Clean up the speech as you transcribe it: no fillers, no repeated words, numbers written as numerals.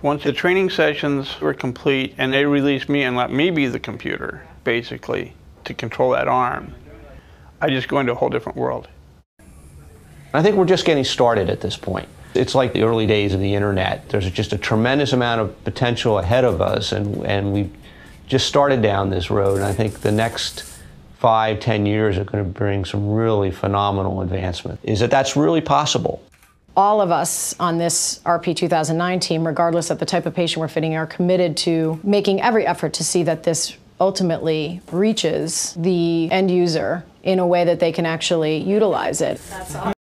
Once the training sessions were complete and they released me and let me be the computer, basically, to control that arm, I just go into a whole different world. I think we're just getting started at this point. It's like the early days of the internet. There's just a tremendous amount of potential ahead of us, and we've just started down this road, and I think the next 5-10 years are going to bring some really phenomenal advancement. Is that that's really possible. All of us on this RP2009 team, regardless of the type of patient we're fitting, are committed to making every effort to see that this ultimately reaches the end user in a way that they can actually utilize it. That's awesome.